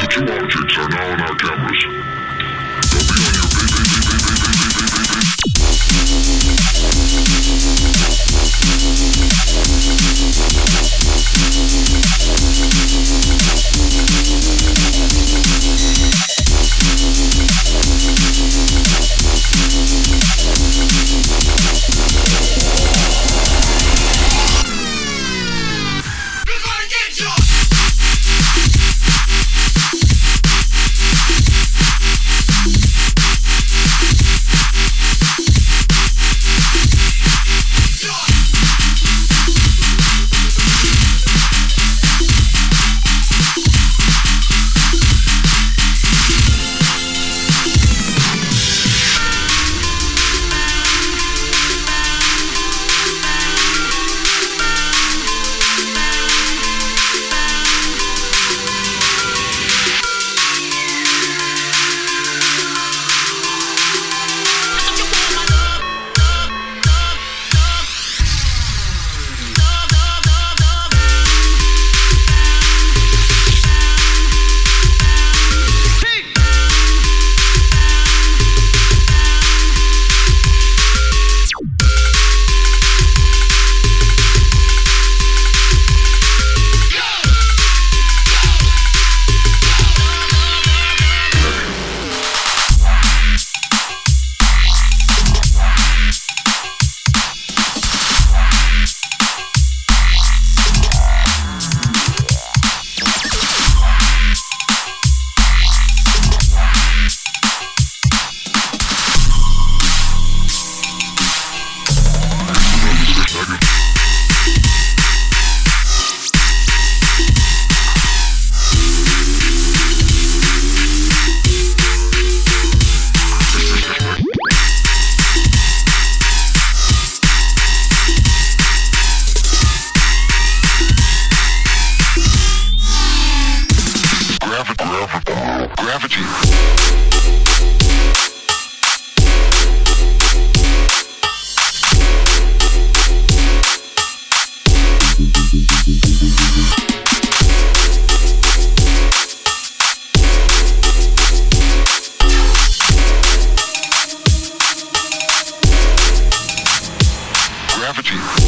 The two objects are now on our cameras. They'll be on your